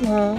Well. Huh?